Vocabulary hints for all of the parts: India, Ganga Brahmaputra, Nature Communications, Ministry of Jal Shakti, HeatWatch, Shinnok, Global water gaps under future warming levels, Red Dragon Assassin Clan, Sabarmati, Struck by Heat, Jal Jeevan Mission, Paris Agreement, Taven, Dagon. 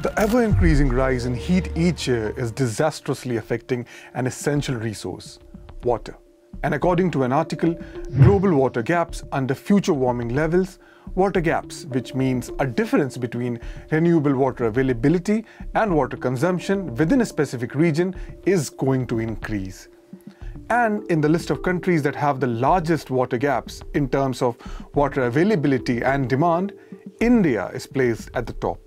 The ever-increasing rise in heat each year is disastrously affecting an essential resource, water. And according to an article, Global water gaps under future warming levels, water gaps, which means a difference between renewable water availability and water consumption within a specific region, is going to increase. And in the list of countries that have the largest water gaps in terms of water availability and demand, India is placed at the top.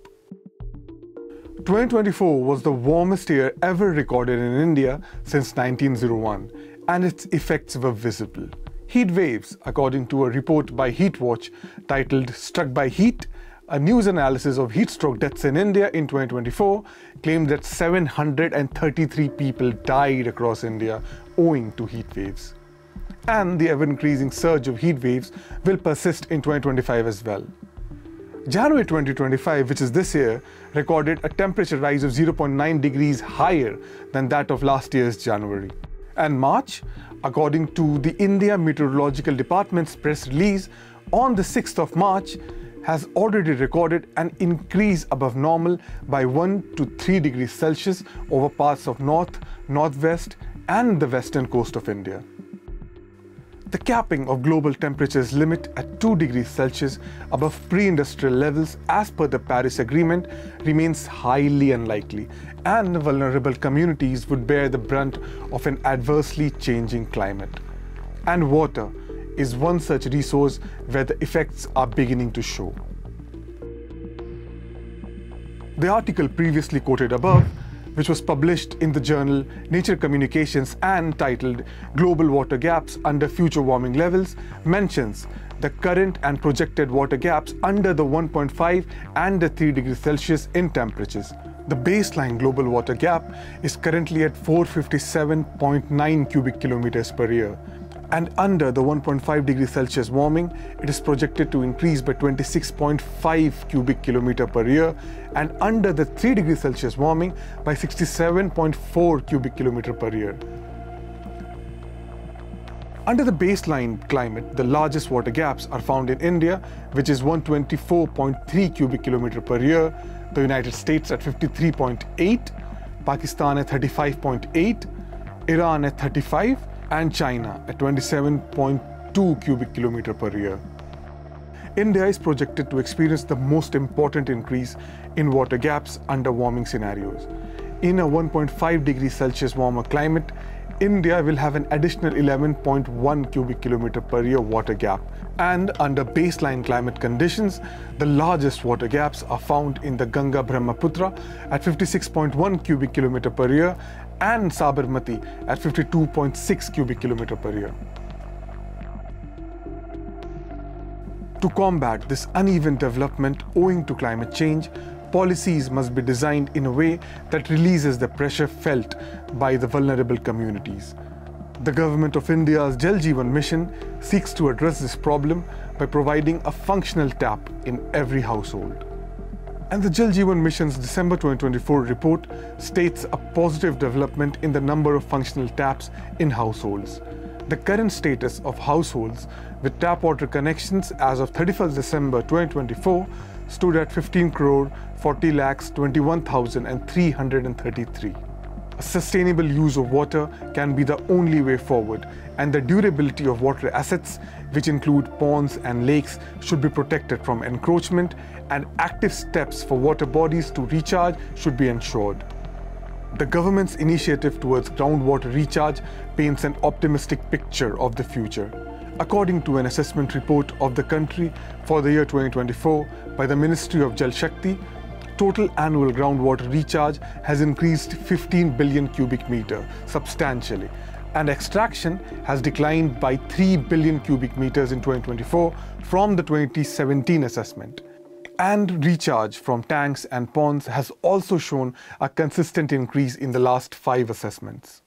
2024 was the warmest year ever recorded in India since 1901, and its effects were visible. Heat waves, according to a report by HeatWatch titled Struck by Heat, a news analysis of heatstroke deaths in India in 2024, claimed that 733 people died across India owing to heat waves. And the ever-increasing surge of heat waves will persist in 2025 as well. January 2025, which is this year, recorded a temperature rise of 0.9 degrees higher than that of last year's January. And March, according to the India Meteorological Department's press release on the 6th of March, has already recorded an increase above normal by 1 to 3 degrees Celsius over parts of north, northwest and the western coast of India. The capping of global temperatures limit at 2 degrees Celsius above pre-industrial levels as per the Paris Agreement remains highly unlikely, and vulnerable communities would bear the brunt of an adversely changing climate. And water is one such resource where the effects are beginning to show. The article previously quoted above, which was published in the journal Nature Communications and titled Global Water Gaps Under Future Warming Levels, mentions the current and projected water gaps under the 1.5 and the 3 degrees Celsius in temperatures. The baseline global water gap is currently at 457.9 cubic kilometers per year, and under the 1.5 degrees Celsius warming, it is projected to increase by 26.5 cubic kilometer per year, and under the 3 degrees Celsius warming by 67.4 cubic kilometer per year. Under the baseline climate, the largest water gaps are found in India, which is 124.3 cubic kilometer per year, the United States at 53.8, Pakistan at 35.8, Iran at 35, and China at 27.2 cubic kilometer per year. India is projected to experience the most important increase in water gaps under warming scenarios. In a 1.5 degrees Celsius warmer climate, India will have an additional 11.1 cubic kilometer per year water gap. And under baseline climate conditions, the largest water gaps are found in the Ganga Brahmaputra at 56.1 cubic kilometer per year and Sabarmati at 52.6 cubic kilometer per year. To combat this uneven development owing to climate change, policies must be designed in a way that releases the pressure felt by the vulnerable communities. The Government of India's Jal Jeevan Mission seeks to address this problem by providing a functional tap in every household. And the Jal Jeevan Mission's December 2024 report states a positive development in the number of functional taps in households. The current status of households with tap water connections as of 31st December 2024 stood at 15,40,21,333. A sustainable use of water can be the only way forward, and the durability of water assets, which include ponds and lakes, should be protected from encroachment, and active steps for water bodies to recharge should be ensured. The government's initiative towards groundwater recharge paints an optimistic picture of the future. According to an assessment report of the country for the year 2024 by the Ministry of Jal Shakti, total annual groundwater recharge has increased 15 billion cubic meter substantially, and extraction has declined by 3 billion cubic meters in 2024 from the 2017 assessment. And recharge from tanks and ponds has also shown a consistent increase in the last 5 assessments.